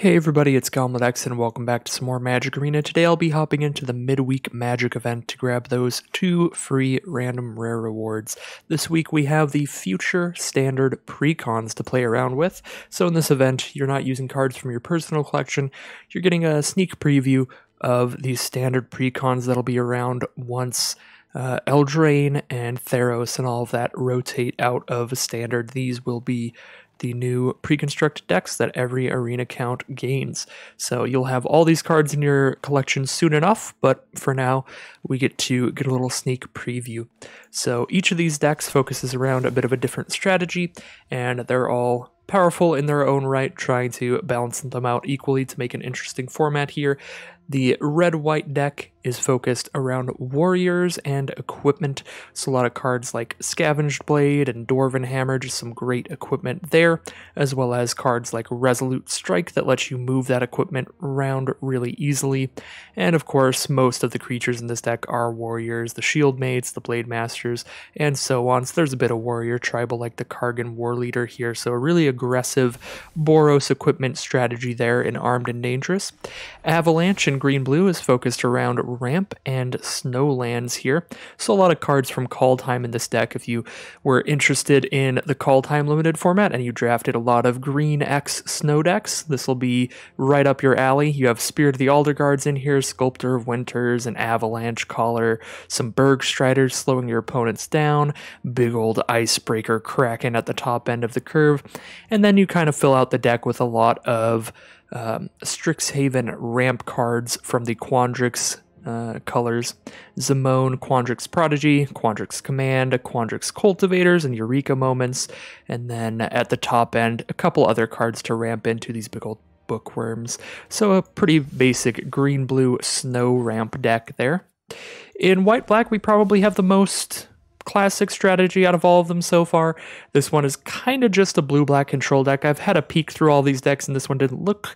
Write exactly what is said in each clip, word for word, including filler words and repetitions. Hey everybody, it's Gomlet X and welcome back to some more Magic Arena. Today I'll be hopping into the midweek Magic event to grab those two free random rare rewards. This week we have the future standard precons to play around with. So in this event, you're not using cards from your personal collection, you're getting a sneak preview of these standard precons that'll be around once uh, Eldraine and Theros and all of that rotate out of standard. These will be the new pre-constructed decks that every arena count gains. So you'll have all these cards in your collection soon enough, but for now we get to get a little sneak preview. So each of these decks focuses around a bit of a different strategy, and they're all powerful in their own right, trying to balance them out equally to make an interesting format here. The red-white deck is focused around warriors and equipment, so a lot of cards like Scavenged Blade and Dwarven Hammer, just some great equipment there, as well as cards like Resolute Strike that lets you move that equipment around really easily. And of course, most of the creatures in this deck are warriors, the Shield Maids, the Blade Masters, and so on. So there's a bit of warrior tribal like the Kargan War Leader here, so a really aggressive Boros equipment strategy there in Armed and Dangerous. Avalanche and Green-Blue is focused around Ramp and Snowlands here, so a lot of cards from Kaldheim in this deck. If you were interested in the Kaldheim Limited format and you drafted a lot of green X snow decks, this will be right up your alley. You have Spirit of the Alderguards in here, Sculptor of Winters, an Avalanche Caller, some Bergstriders slowing your opponents down, big old Icebreaker Kraken at the top end of the curve, and then you kind of fill out the deck with a lot of um, Strixhaven ramp cards from the Quandrix Uh, colors, Zimone, Quandrix Prodigy, Quandrix Command, Quandrix Cultivators, and Eureka Moments, and then at the top end, a couple other cards to ramp into these big old bookworms. So a pretty basic green-blue snow ramp deck there. In white-black, we probably have the most classic strategy out of all of them so far. This one is kind of just a blue-black control deck. I've had a peek through all these decks, and this one didn't look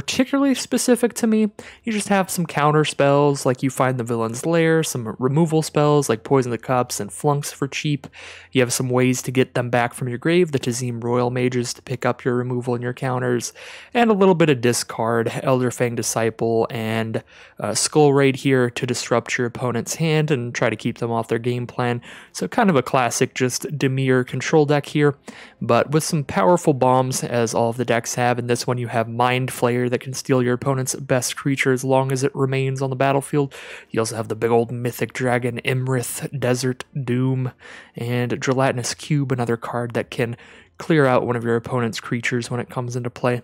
particularly specific to me. You just have some counter spells like You Find the Villain's Lair, some removal spells like Poison the Cups and Flunks for cheap. You have some ways to get them back from your grave, the Tazim Royal Mages to pick up your removal and your counters, and a little bit of discard, Elderfang Disciple and uh, Skull Raid here to disrupt your opponent's hand and try to keep them off their game plan. So kind of a classic just Dimir control deck here, but with some powerful bombs, as all of the decks have. In this one you have Mind Flayer that can steal your opponent's best creature as long as it remains on the battlefield. You also have the big old mythic dragon, Imrith, Desert Doom, and Gelatinous Cube, another card that can clear out one of your opponent's creatures when it comes into play.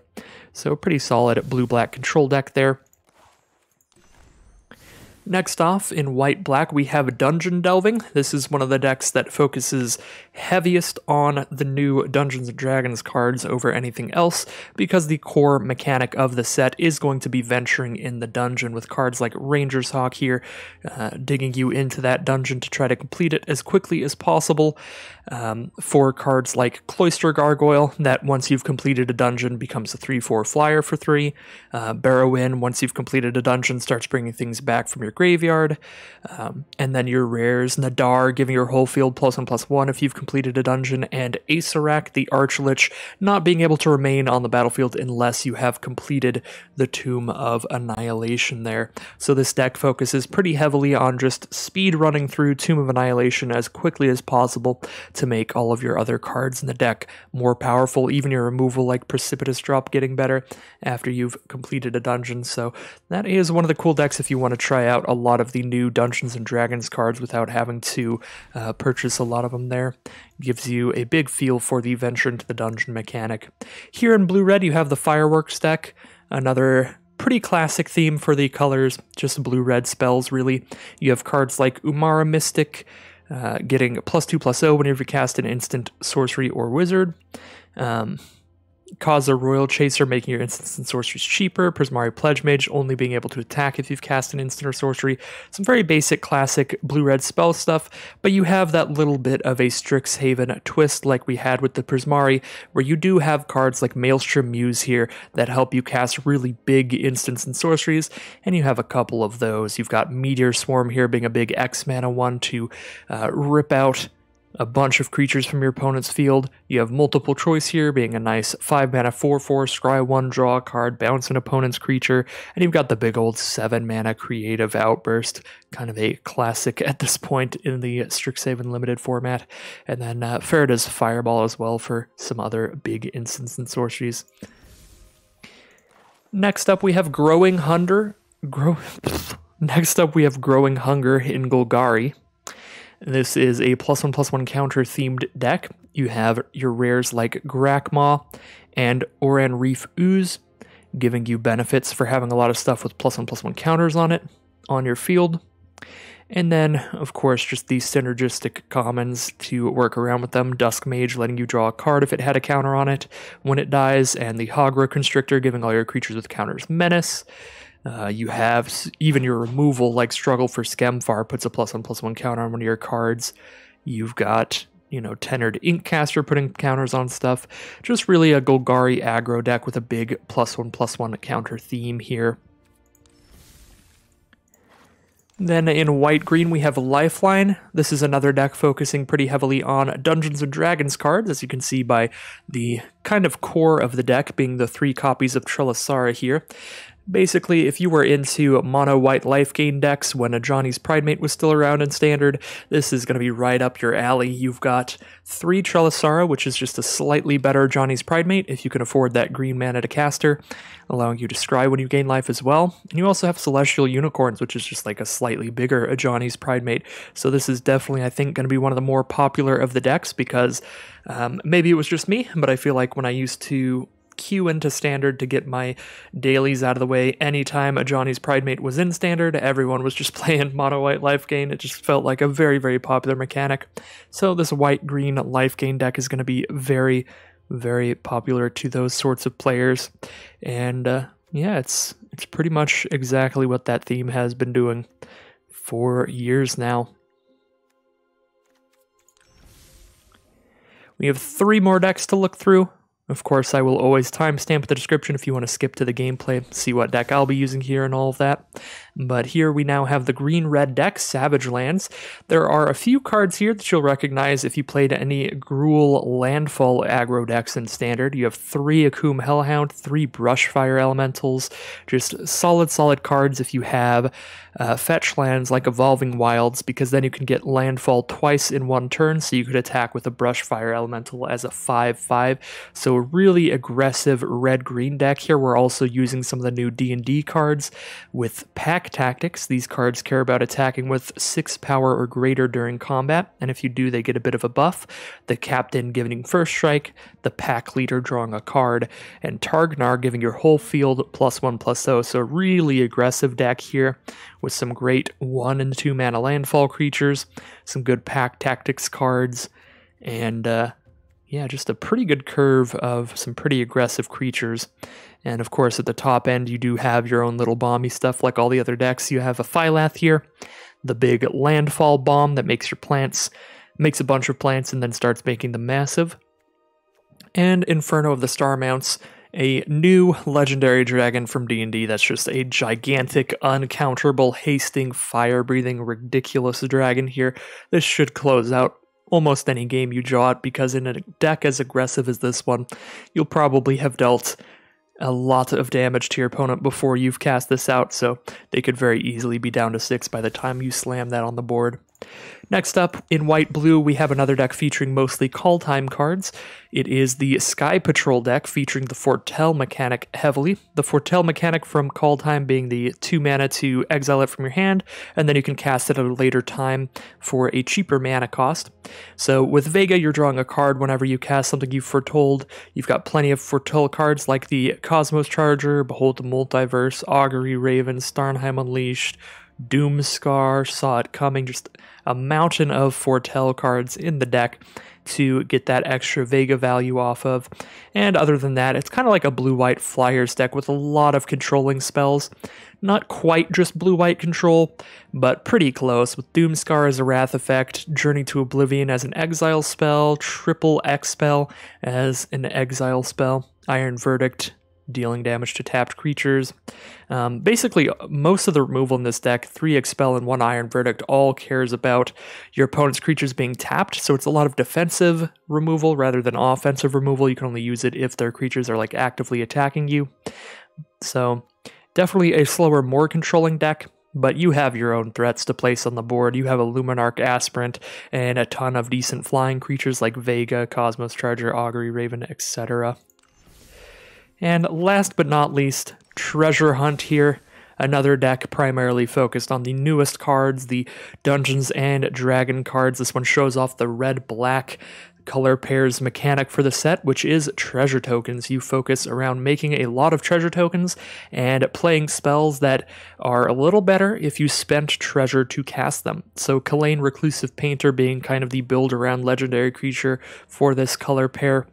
So pretty solid blue-black control deck there. Next off, in white-black, we have Dungeon Delving. This is one of the decks that focuses heaviest on the new Dungeons and Dragons cards over anything else, because the core mechanic of the set is going to be venturing in the dungeon with cards like Ranger's Hawk here, uh, digging you into that dungeon to try to complete it as quickly as possible. Um, for cards like Cloister Gargoyle, that once you've completed a dungeon becomes a three four flyer for three. Uh, Barrow In, once you've completed a dungeon, starts bringing things back from your graveyard. Um, and then your rares, Nadar, giving your whole field plus one plus one if you've completed a dungeon, and Asarak, the Archlich, not being able to remain on the battlefield unless you have completed the Tomb of Annihilation there. So this deck focuses pretty heavily on just speed running through Tomb of Annihilation as quickly as possible to make all of your other cards in the deck more powerful, even your removal like Precipitous Drop getting better after you've completed a dungeon. So that is one of the cool decks if you want to try out a lot of the new Dungeons and Dragons cards without having to uh, purchase a lot of them there. It gives you a big feel for the venture into the dungeon mechanic. Here in blue-red you have the Fireworks deck, another pretty classic theme for the colors, just blue-red spells really. You have cards like Umara Mystic, Uh, getting plus two plus zero whenever you cast an instant sorcery or wizard. Um, Khazza Royal Chaser, making your instants and sorceries cheaper. Prismari Pledge Mage, only being able to attack if you've cast an instant or sorcery. Some very basic classic blue-red spell stuff, but you have that little bit of a Strixhaven twist like we had with the Prismari, where you do have cards like Maelstrom Muse here that help you cast really big instants and sorceries, and you have a couple of those. You've got Meteor Swarm here being a big X mana one to uh, rip out a bunch of creatures from your opponent's field. You have multiple choice here, being a nice five mana four four, scry one, draw a card, bounce an opponent's creature, and you've got the big old seven mana Creative Outburst, kind of a classic at this point in the Strixhaven Limited format, and then uh, Farida's Fireball as well for some other big instants and sorceries. Next up we have Growing Hunger, Grow Next up we have Growing Hunger in Golgari. This is a plus one plus one counter themed deck. You have your rares like Grakmaw and Oran Reef Ooze, giving you benefits for having a lot of stuff with plus one plus one counters on it, on your field. And then, of course, just the synergistic commons to work around with them. Dusk Mage letting you draw a card if it had a counter on it when it dies, and the Hagra Constrictor giving all your creatures with counters menace. Uh, you have even your removal, like Struggle for Skemfar, puts a plus one plus one counter on one of your cards. You've got, you know, Tenored Inkcaster putting counters on stuff. Just really a Golgari aggro deck with a big plus one plus one counter theme here. Then in white-green we have Lifeline. This is another deck focusing pretty heavily on Dungeons and Dragons cards, as you can see by the kind of core of the deck being the three copies of Trellisara here. Basically, if you were into mono-white life gain decks when a Johnny's Pridemate was still around in Standard, this is going to be right up your alley. You've got three Trellisara, which is just a slightly better Johnny's Pridemate if you can afford that green mana to caster, allowing you to scry when you gain life as well. And you also have Celestial Unicorns, which is just like a slightly bigger a Johnny's Pridemate. So this is definitely, I think, going to be one of the more popular of the decks because um, maybe it was just me, but I feel like when I used to queue into Standard to get my dailies out of the way, anytime a Johnny's Pridemate was in Standard, everyone was just playing mono white life gain. It just felt like a very, very popular mechanic. So this white green life gain deck is going to be very, very popular to those sorts of players. And uh, yeah, it's it's pretty much exactly what that theme has been doing for years now. We have three more decks to look through. Of course, I will always timestamp the description if you want to skip to the gameplay, see what deck I'll be using here and all of that. But here we now have the green-red deck, Savage Lands. There are a few cards here that you'll recognize if you played any Gruul Landfall aggro decks in Standard. You have three Akum Hellhound, three Brushfire Elementals, just solid, solid cards if you have uh, fetch lands like Evolving Wilds, because then you can get Landfall twice in one turn, so you could attack with a Brushfire Elemental as a five five. So a really aggressive red-green deck here. We're also using some of the new D and D cards with Pack Tactics. These cards care about attacking with six power or greater during combat, and if you do, they get a bit of a buff. The Captain giving first strike, the Pack Leader drawing a card, and Targnar giving your whole field plus one plus zero. So a really aggressive deck here with some great one and two mana landfall creatures, some good Pack Tactics cards, and uh, yeah, just a pretty good curve of some pretty aggressive creatures. And of course, at the top end, you do have your own little bomby stuff like all the other decks. You have a Phylath here, the big landfall bomb that makes your plants, makes a bunch of plants and then starts making them massive. And Inferno of the Star Mounts, a new legendary dragon from D and D that's just a gigantic, uncounterable, hasting, fire-breathing, ridiculous dragon here. This should close out almost any game you draw it, because in a deck as aggressive as this one, you'll probably have dealt a lot of damage to your opponent before you've cast this out, so they could very easily be down to six by the time you slam that on the board. Next up, in white-blue, we have another deck featuring mostly Kaldheim cards. It is the Sky Patrol deck, featuring the Foretell mechanic heavily. The Foretell mechanic from Kaldheim being the two mana to exile it from your hand, and then you can cast it at a later time for a cheaper mana cost. So with Vega, you're drawing a card whenever you cast something you've foretold. You've got plenty of Foretell cards like the Cosmos Charger, Behold the Multiverse, Augury Raven, Starnheim Unleashed, Doomscar, Saw It Coming, just a mountain of Foretell cards in the deck to get that extra Vega value off of. And other than that, it's kind of like a blue-white Flyers deck with a lot of controlling spells. Not quite just blue-white control, but pretty close, with Doomscar as a Wrath effect, Journey to Oblivion as an exile spell, Triple Expel as an exile spell, Iron Verdict dealing damage to tapped creatures. Um, basically, most of the removal in this deck, three Expel and one Iron Verdict, all cares about your opponent's creatures being tapped, so it's a lot of defensive removal rather than offensive removal. You can only use it if their creatures are like actively attacking you. So definitely a slower, more controlling deck, but you have your own threats to place on the board. You have a Luminarch Aspirant and a ton of decent flying creatures like Vega, Cosmos Charger, Augury Raven, et cetera. And last but not least, Treasure Hunt here. Another deck primarily focused on the newest cards, the Dungeons and Dragon cards. This one shows off the red-black color pairs mechanic for the set, which is treasure tokens. You focus around making a lot of treasure tokens and playing spells that are a little better if you spent treasure to cast them. So Kalane Reclusive Painter being kind of the build around legendary creature for this color pair,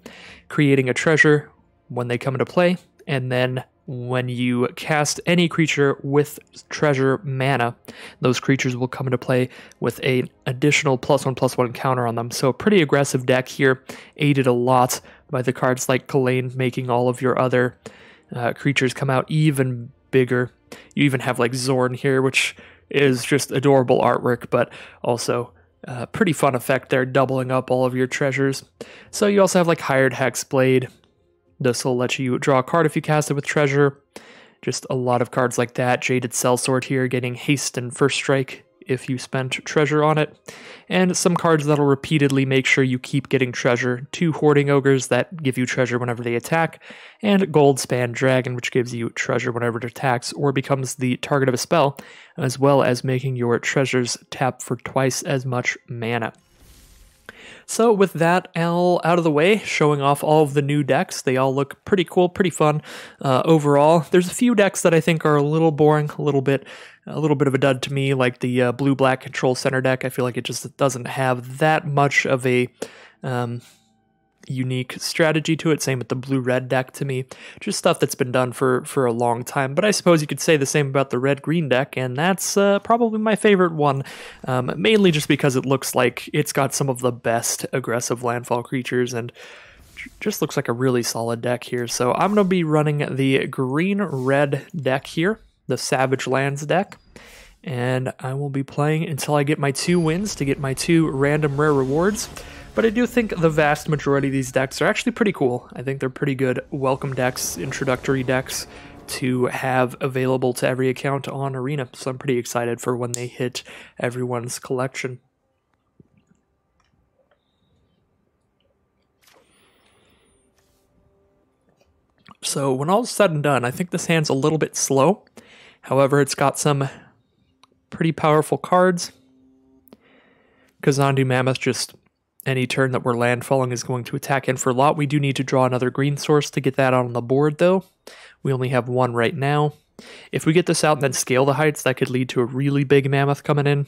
creating a treasure when they come into play, and then when you cast any creature with treasure mana, those creatures will come into play with an additional plus one plus one counter on them. So a pretty aggressive deck here, aided a lot by the cards like Kalane making all of your other uh, creatures come out even bigger. You even have like Zorn here, which is just adorable artwork, but also a pretty fun effect there, doubling up all of your treasures. So you also have like Hired Hexblade. This will let you draw a card if you cast it with treasure. Just a lot of cards like that. Jaded Sellsword here, getting haste and first strike if you spent treasure on it. And some cards that'll repeatedly make sure you keep getting treasure. Two Hoarding Ogres that give you treasure whenever they attack. And Goldspan Dragon, which gives you treasure whenever it attacks or becomes the target of a spell, as well as making your treasures tap for twice as much mana. So with that all out of the way, showing off all of the new decks, they all look pretty cool, pretty fun uh, overall. There's a few decks that I think are a little boring, a little bit a little bit of a dud to me, like the uh, blue-black Control Center deck. I feel like it just doesn't have that much of a um, unique strategy to it. Same with the blue-red deck to me. Just stuff that's been done for, for a long time. But I suppose you could say the same about the red-green deck, and that's uh, probably my favorite one, um, mainly just because it looks like it's got some of the best aggressive landfall creatures and just looks like a really solid deck here. So I'm going to be running the green-red deck here, the Savage Lands deck, and I will be playing until I get my two wins to get my two random rare rewards. But I do think the vast majority of these decks are actually pretty cool. I think they're pretty good welcome decks, introductory decks to have available to every account on Arena. So I'm pretty excited for when they hit everyone's collection. So when all's said and done, I think this hand's a little bit slow. However, it's got some pretty powerful cards. Kazandu Mammoth just... any turn that we're landfalling is going to attack in for a lot. We do need to draw another green source to get that on the board, though. We only have one right now. If we get this out and then Scale the Heights, that could lead to a really big Mammoth coming in.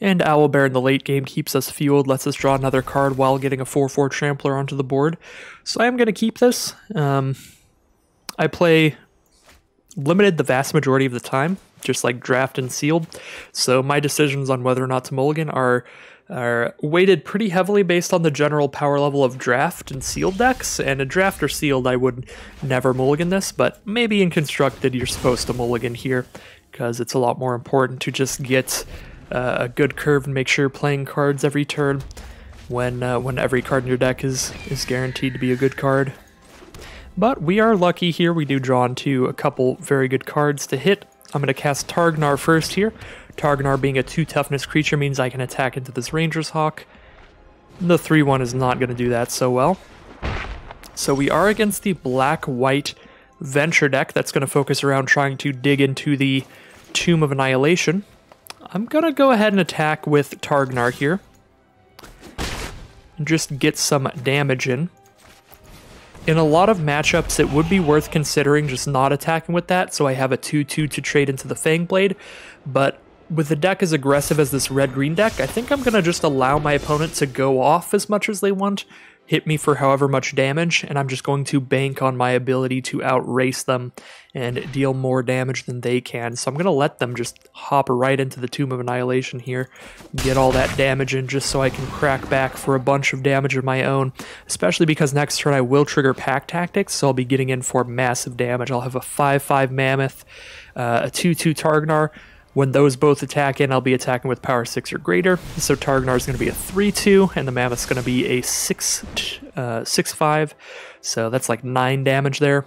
And Owlbear in the late game keeps us fueled, lets us draw another card while getting a four four Trampler onto the board. So I am going to keep this. Um, I play limited the vast majority of the time, just like draft and sealed. So my decisions on whether or not to mulligan are... are weighted pretty heavily based on the general power level of draft and sealed decks. And in draft or sealed, I would never mulligan this, but maybe in constructed you're supposed to mulligan here because it's a lot more important to just get uh, a good curve and make sure you're playing cards every turn when uh, when every card in your deck is is guaranteed to be a good card. But we are lucky here. We do draw into a couple very good cards to hit. I'm going to cast Targnar first here. Targnar being a two toughness creature means I can attack into this Ranger's Hawk. The three one is not going to do that so well. So we are against the black-white Venture deck that's going to focus around trying to dig into the Tomb of Annihilation. I'm going to go ahead and attack with Targnar here. And just get some damage in. In a lot of matchups, it would be worth considering just not attacking with that, so I have a two two to trade into the Fangblade, but with the deck as aggressive as this red-green deck, I think I'm going to just allow my opponent to go off as much as they want, hit me for however much damage, and I'm just going to bank on my ability to outrace them and deal more damage than they can. So I'm going to let them just hop right into the Tomb of Annihilation here, get all that damage in just so I can crack back for a bunch of damage of my own, especially because next turn I will trigger Pack Tactics, so I'll be getting in for massive damage. I'll have a five five Mammoth, uh, a two two Targnar. When those both attack in, I'll be attacking with power six or greater. So Targnar is going to be a three two, and the Mammoth's going to be a six five. So that's like nine damage there.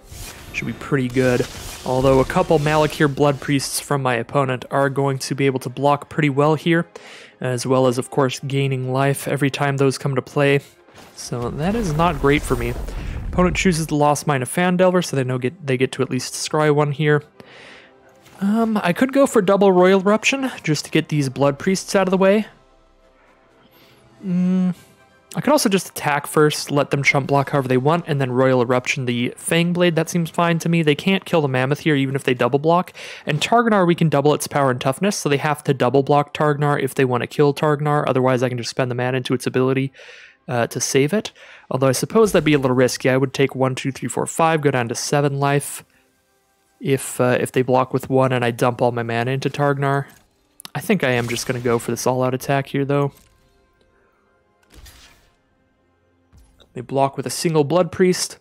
Should be pretty good. Although a couple Malakir Blood Priests from my opponent are going to be able to block pretty well here, as well as, of course, gaining life every time those come to play. So that is not great for me. Opponent chooses the Lost Mine of Phandelver, so they know get they get to at least scry one here. Um, I could go for double Royal Eruption, just to get these Blood Priests out of the way. Mm, I could also just attack first, let them chump block however they want, and then Royal Eruption the Fangblade. That seems fine to me. They can't kill the Mammoth here, even if they double block. And Targnar, we can double its power and toughness, so they have to double block Targnar if they want to kill Targnar. Otherwise, I can just spend the mana into its ability Uh, to save it. Although I suppose that'd be a little risky. I would take one, two, three, four, five, go down to seven life if uh, if they block with one and I dump all my mana into Targnar. I think I am just going to go for this all-out attack here, though. They block with a single Blood Priest.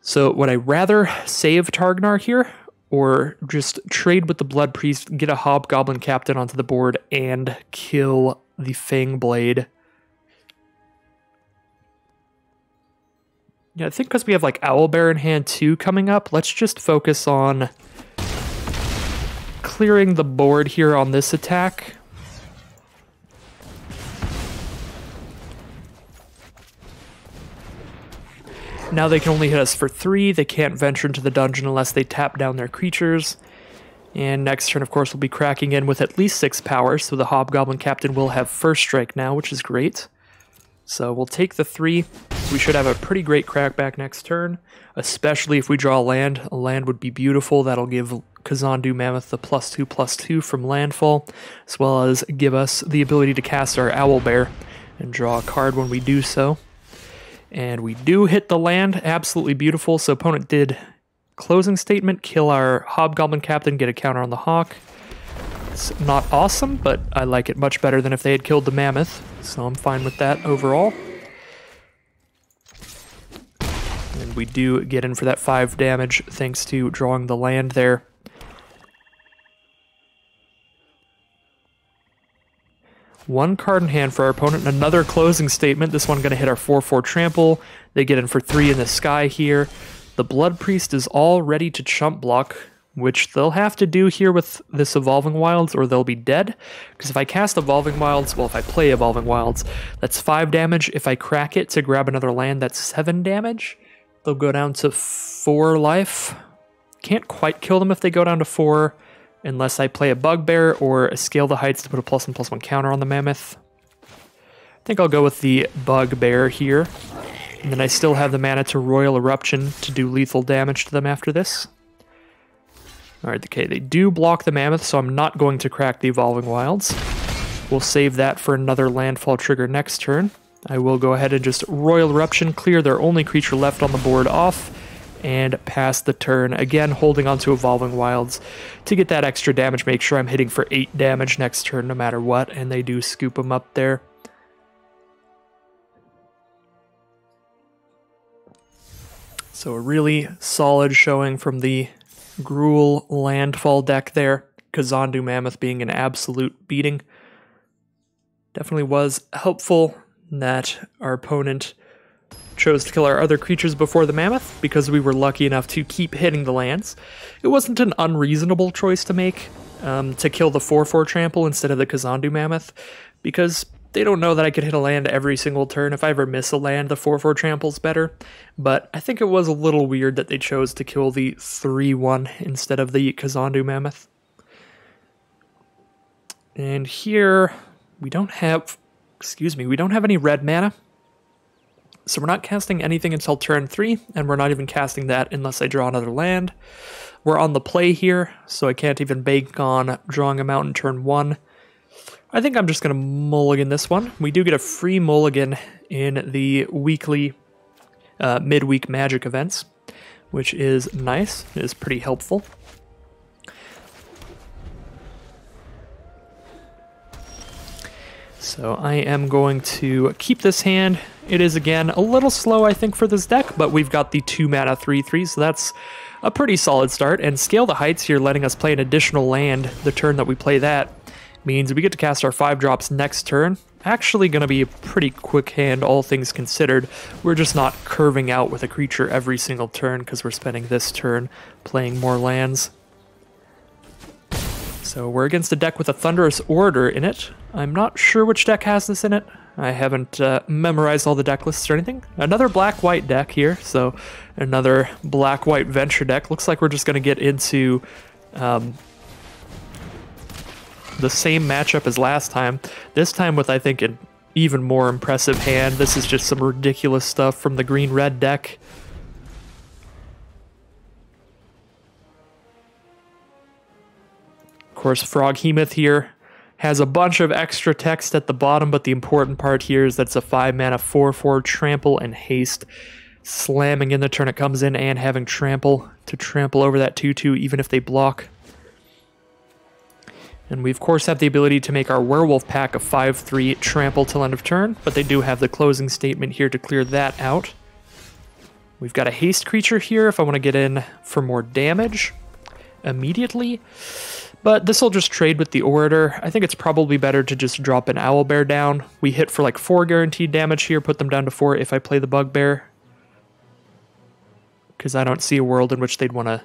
So would I rather save Targnar here or just trade with the Blood Priest, get a Hobgoblin Captain onto the board, and kill the Fangblade? Yeah, I think because we have like Owlbear in hand two coming up, let's just focus on clearing the board here on this attack. Now they can only hit us for three. They can't venture into the dungeon unless they tap down their creatures. And next turn, of course, we'll be cracking in with at least six power, so the Hobgoblin Captain will have first strike now, which is great. So we'll take the three. We should have a pretty great crackback next turn, especially if we draw land. A land would be beautiful. That'll give Kazandu Mammoth the plus two, plus two from landfall, as well as give us the ability to cast our Owlbear and draw a card when we do so. And we do hit the land. Absolutely beautiful. So opponent did Closing Statement, kill our Hobgoblin Captain, get a counter on the Hawk. It's not awesome, but I like it much better than if they had killed the Mammoth, so I'm fine with that overall. And we do get in for that five damage thanks to drawing the land there. One card in hand for our opponent, and another Closing Statement. This one going to hit our four four Trample. They get in for three in the sky here. The Blood Priest is all ready to chump block, which they'll have to do here with this Evolving Wilds, or they'll be dead. Because if I cast Evolving Wilds, well, if I play Evolving Wilds, that's five damage. If I crack it to grab another land, that's seven damage. They'll go down to four life. Can't quite kill them if they go down to four, unless I play a Bugbear or a Scale the Heights to put a plus one, plus one counter on the Mammoth. I think I'll go with the Bugbear here. And then I still have the mana to Royal Eruption to do lethal damage to them after this. Alright, okay, they do block the Mammoth, so I'm not going to crack the Evolving Wilds. We'll save that for another landfall trigger next turn. I will go ahead and just Royal Eruption, clear their only creature left on the board off, and pass the turn. Again, holding onto Evolving Wilds to get that extra damage, make sure I'm hitting for eight damage next turn no matter what, and they do scoop them up there. So a really solid showing from the Gruul landfall deck there. Kazandu Mammoth being an absolute beating. Definitely was helpful that our opponent chose to kill our other creatures before the Mammoth, because we were lucky enough to keep hitting the lands. It wasn't an unreasonable choice to make um, to kill the four four Trample instead of the Kazandu Mammoth, because they don't know that I could hit a land every single turn. If I ever miss a land, the four four Trample's better. But I think it was a little weird that they chose to kill the three one instead of the Kazandu Mammoth. And here, we don't have... Excuse me, we don't have any red mana. So we're not casting anything until turn three, and we're not even casting that unless I draw another land. We're on the play here, so I can't even bank on drawing a mountain turn one. I think I'm just going to mulligan this one. We do get a free mulligan in the weekly uh, midweek Magic events, which is nice. It is pretty helpful. So I am going to keep this hand. It is, again, a little slow, I think, for this deck, but we've got the two mana three three, so that's a pretty solid start. And Scale the Heights here, letting us play an additional land the turn that we play that, means we get to cast our five drops next turn. Actually going to be a pretty quick hand, all things considered. We're just not curving out with a creature every single turn because we're spending this turn playing more lands. So we're against a deck with a Thunderous Orator in it. I'm not sure which deck has this in it. I haven't uh, memorized all the deck lists or anything. Another black-white deck here, so another black-white Venture deck. Looks like we're just going to get into um, the same matchup as last time. This time with, I think, an even more impressive hand. This is just some ridiculous stuff from the green-red deck. Of course, Froghemoth here has a bunch of extra text at the bottom, but the important part here is that's a five mana four four trample and haste, slamming in the turn it comes in and having trample to trample over that two two even if they block. And we of course have the ability to make our werewolf pack a five three trample till end of turn, but they do have the Closing Statement here to clear that out. We've got a haste creature here if I want to get in for more damage immediately. But this will just trade with the Orator. I think it's probably better to just drop an Owlbear down. We hit for like four guaranteed damage here, put them down to four if I play the Bugbear. Because I don't see a world in which they'd want to...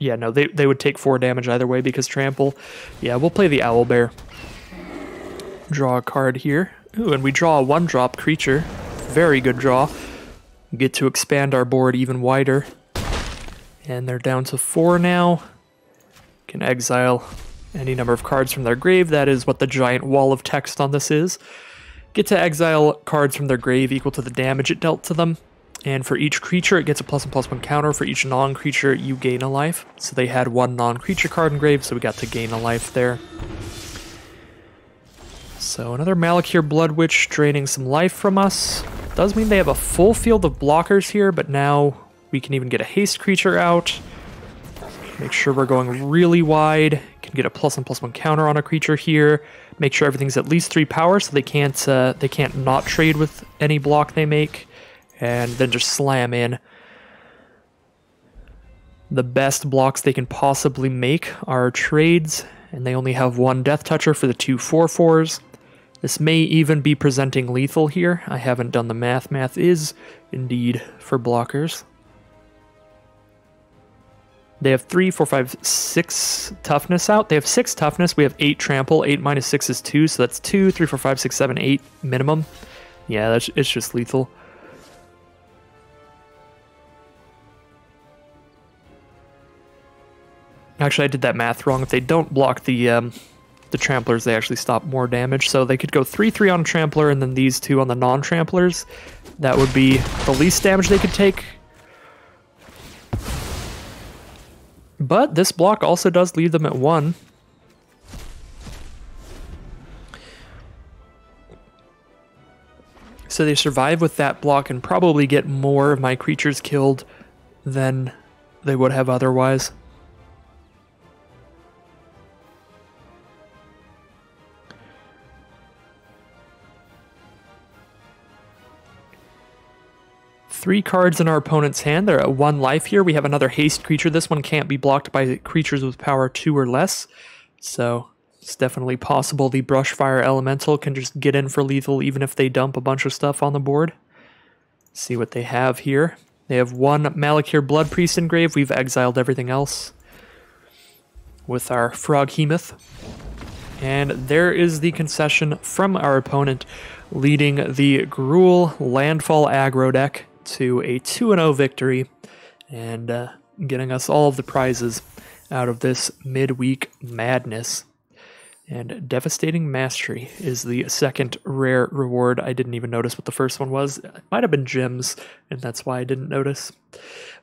Yeah, no, they, they would take four damage either way because trample. Yeah, we'll play the Owlbear. Draw a card here. Ooh, and we draw a one drop creature. Very good draw. Get to expand our board even wider. And they're down to four now. Can exile any number of cards from their grave. That is what the giant wall of text on this is. Get to exile cards from their grave equal to the damage it dealt to them. And for each creature, it gets a plus and plus one counter. For each non-creature, you gain a life. So they had one non-creature card engraved, so we got to gain a life there. So another Malakir Blood Witch draining some life from us. Does mean they have a full field of blockers here, but now we can even get a haste creature out. Make sure we're going really wide. Can get a plus and plus one counter on a creature here. Make sure everything's at least three power, so they can't uh, they can't not trade with any block they make, and then just slam in. The best blocks they can possibly make are trades, and they only have one Death Toucher for the two four fours. This may even be presenting lethal here. I haven't done the math. Math is indeed for blockers. They have three, four, five, six toughness out. They have six toughness. We have eight trample. Eight minus six is two, so that's two, three, four, five, six, seven, eight minimum. Yeah, that's, it's just lethal. Actually, I did that math wrong. If they don't block the um, the tramplers, they actually stop more damage. So they could go three, three on trampler, and then these two on the non-tramplers. That would be the least damage they could take. But this block also does leave them at one. So they survive with that block and probably get more of my creatures killed than they would have otherwise. Three cards in our opponent's hand. They're at one life here. We have another haste creature. This one can't be blocked by creatures with power two or less. So it's definitely possible the Brushfire Elemental can just get in for lethal even if they dump a bunch of stuff on the board. Let's see what they have here. They have one Malakir Blood Priest engraved. We've exiled everything else with our Froghemoth. And there is the concession from our opponent, leading the Gruul Landfall aggro deck to a two and oh victory, and uh, getting us all of the prizes out of this midweek madness. And Devastating Mastery is the second rare reward. I didn't even notice what the first one was. It might have been gems, and that's why I didn't notice.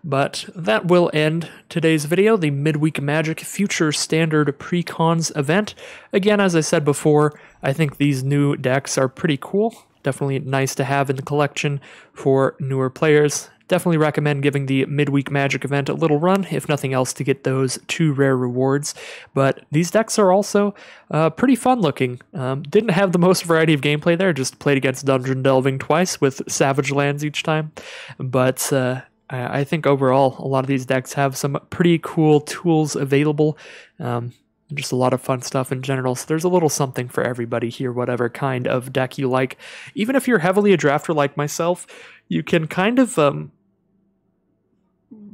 But that will end today's video, the Midweek Magic Future Standard Pre-Cons event. Again, as I said before, I think these new decks are pretty cool. Definitely nice to have in the collection for newer players. Definitely recommend giving the midweek magic event a little run, if nothing else, to get those two rare rewards. But these decks are also uh, pretty fun looking. Um, didn't have the most variety of gameplay there, just played against Dungeon Delving twice with Savage Lands each time. But uh, I think overall, a lot of these decks have some pretty cool tools available. Um, just a lot of fun stuff in general, so there's a little something for everybody here, whatever kind of deck you like. Even if you're heavily a drafter like myself, you can kind of um,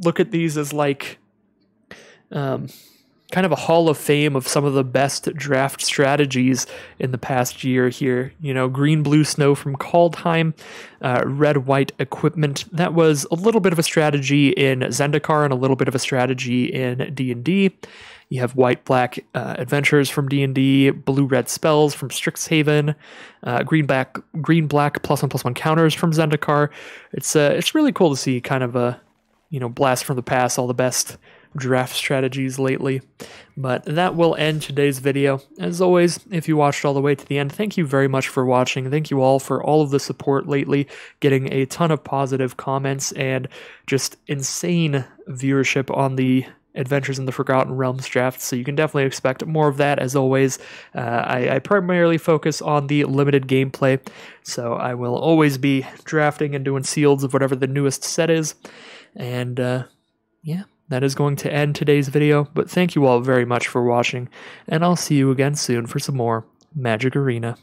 look at these as like um, kind of a hall of fame of some of the best draft strategies in the past year here. You know, green-blue snow from Kaldheim, uh, red-white equipment. That was a little bit of a strategy in Zendikar and a little bit of a strategy in D and D. You have white-black uh, adventures from D and D, blue-red spells from Strixhaven, uh, green-black green-black plus-one plus-one counters from Zendikar. It's uh, it's really cool to see kind of a, you know, blast from the past, all the best draft strategies lately. But that will end today's video. As always, if you watched all the way to the end, thank you very much for watching. Thank you all for all of the support lately, getting a ton of positive comments and just insane viewership on the Adventures in the Forgotten Realms draft, so you can definitely expect more of that. As always, uh, I, I primarily focus on the limited gameplay, so I will always be drafting and doing seals of whatever the newest set is. And uh, yeah, that is going to end today's video, but thank you all very much for watching, and I'll see you again soon for some more Magic Arena.